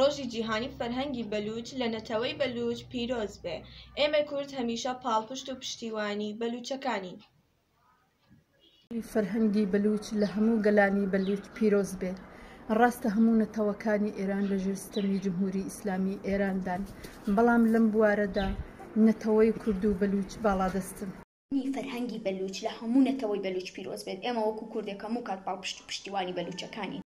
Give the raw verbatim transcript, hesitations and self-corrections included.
ڕۆژی جیهانی فەرهەنگی بەلوچ لە نەتەوەی بەلوچ پیرۆز بێ. ئێمە کورد هەمیشە پاڵپشت و پشتیوانی بەلوچەکانی. فەرهەنگی بەلوچ لە هەموو گەلانی بەلوچ پیرۆز بێ. ڕاستە هەموو نەتەوەکانی ئێران لەژێر ستەمی جمهوری ئیسلامی ئێراندان، بەڵام لەم بوارەدا نەتەوەی کورد و بەلوچ باڵادەستن. فەرهەنگی بەلوچ لە هەموو نەتەوەی بەلوچ پیرۆز بێت. ئێمە وەکو کوردێک هەموو کات پاڵپشت و پشتیوانی بەلوچەکانی.